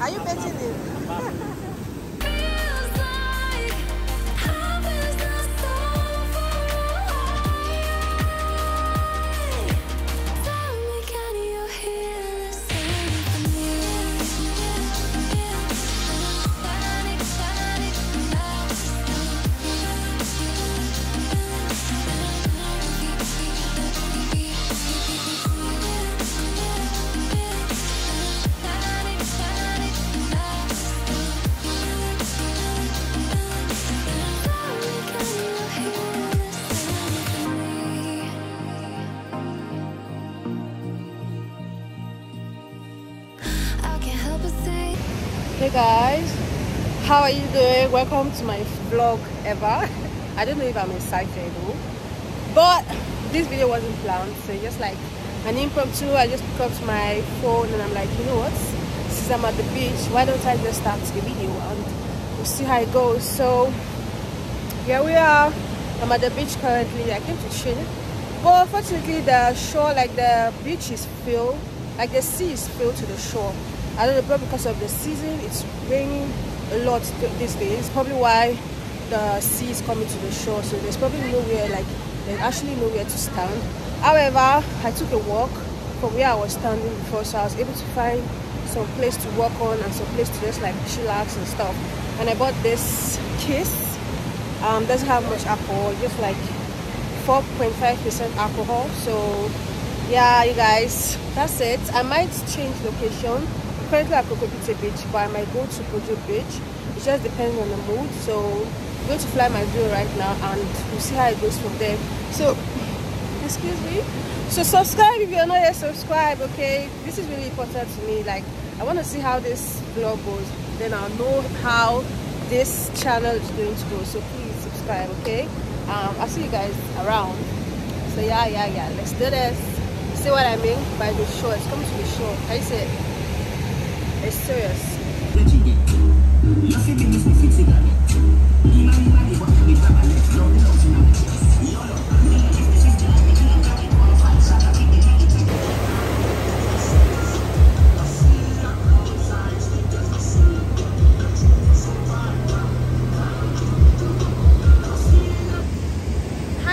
Are you betting it? Hey guys, how are you doing? Welcome to my vlog ever. I don't know if I'm excited though, but this video wasn't planned, so just like an impromptu, I just picked up my phone and I'm like, you know what, since I'm at the beach, why don't I just start the video and we'll see how it goes. So here we are. I'm at the beach currently. I came to chill, but unfortunately the shore, like the beach is filled, like the sea is filled to the shore. I don't know, probably because of the season, it's raining a lot these days. It's probably why the sea is coming to the shore. So there's probably nowhere, like, there's actually nowhere to stand. However, I took a walk from where I was standing before, so I was able to find some place to walk on and some place to just like chillax and stuff. And I bought this Kiss. Doesn't have much alcohol, just like 4.5% alcohol. So yeah, you guys, that's it. I might change location. Currently at Kokrobite Beach, but I might go to Bojo Beach. It just depends on the mood. So I'm going to fly my drone right now and we'll see how it goes from there. So excuse me. So subscribe if you're not yet subscribed, okay? This is really important to me. Like, I want to see how this vlog goes. Then I'll know how this channel is going to go. So please subscribe, okay? I'll see you guys around. So yeah. Let's do this. See what I mean by the shore? It's coming to the shore. How you say it? It's serious. Hi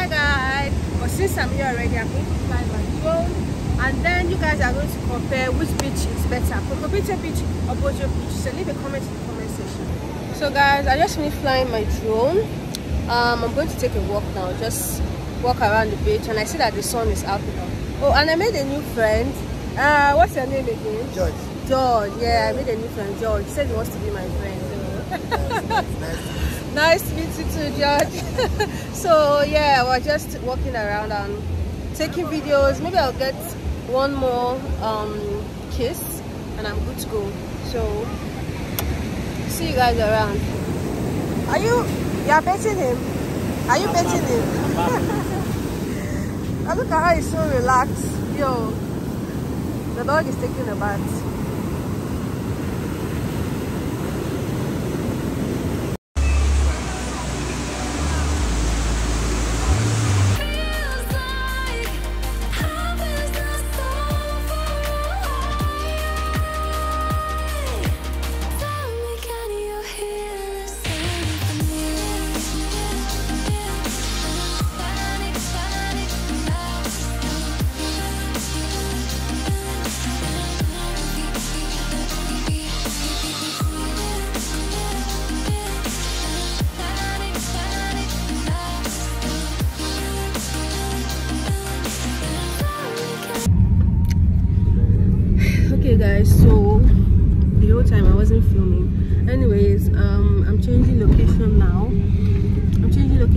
guys! Well, since I'm here already, I'm going to fly my drone. And then you guys are going to compare which beach is better, Kokrobite Beach or Bojo Beach. So leave a comment in the comment section. So guys, I just finished flying my drone. I'm going to take a walk now, just walk around the beach, and I see that the sun is out now. Oh, and I made a new friend. What's your name again? George. George, yeah, I made a new friend, George. He said he wants to be my friend. Nice to meet you too, George. So yeah, we're just walking around and taking videos. Maybe I'll get one more kiss and I'm good to go. So see you guys around. Are you petting him? Are you petting him? I look at her, he's so relaxed. Yo, the dog is taking a bath. So the whole time I wasn't filming. Anyways, I'm changing location now. I'm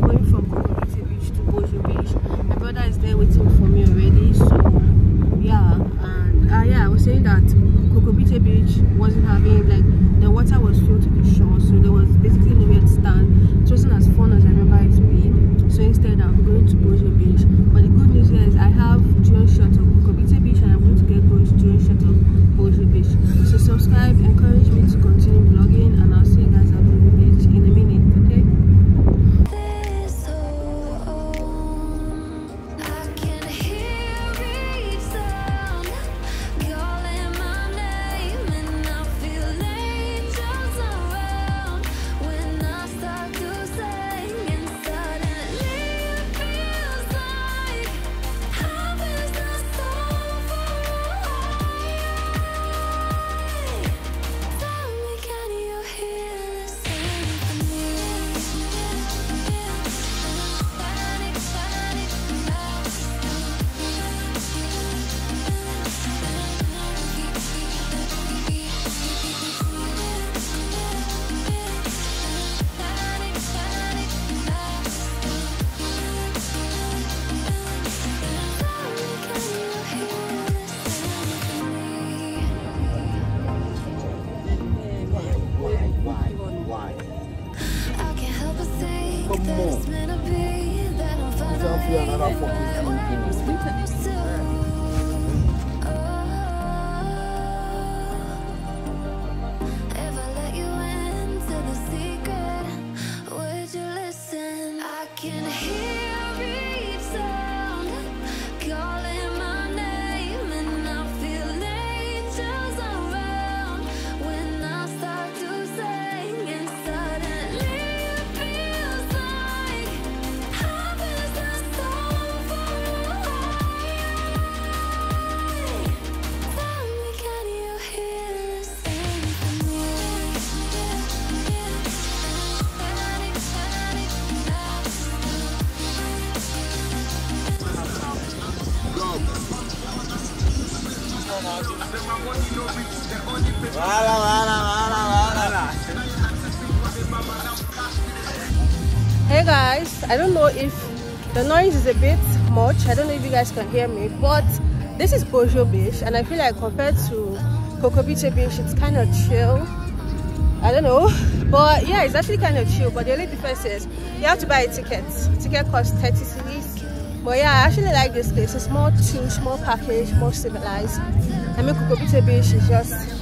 going from Kokrobite Beach to Bojo Beach. My brother is there waiting for me already. So yeah, and I was saying that Kokrobite Beach wasn't having, like, the water was filled to the shore, so there was basically nowhere to stand. It wasn't as fun as I remember it to be. So instead, I'm going to Bojo Beach. But the good news is I have drone shot of Kokrobite Beach and I'm going to get drone shot of Bojo Beach. So subscribe, encourage me to continue vlogging, and I'll see you guys at Bojo Beach in a minute, okay? Hey guys, I don't know if the noise is a bit much, I don't know if you guys can hear me, but this is Bojo Beach and I feel like compared to Kokrobite Beach it's kind of chill. I don't know, but yeah, it's actually kind of chill, but the only difference is you have to buy a ticket. Ticket costs 30 cedis. But yeah, I actually like this place. It's more choose, more packaged, more civilized. I mean, Kokrobite Beach is just...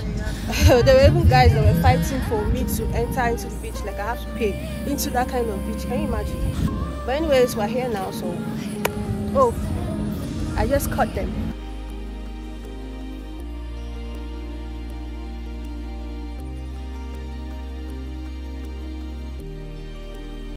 there were even guys that were fighting for me to enter into the beach. Like, I have to pay into that kind of beach. Can you imagine? But anyways, we're here now, so... Oh, I just caught them.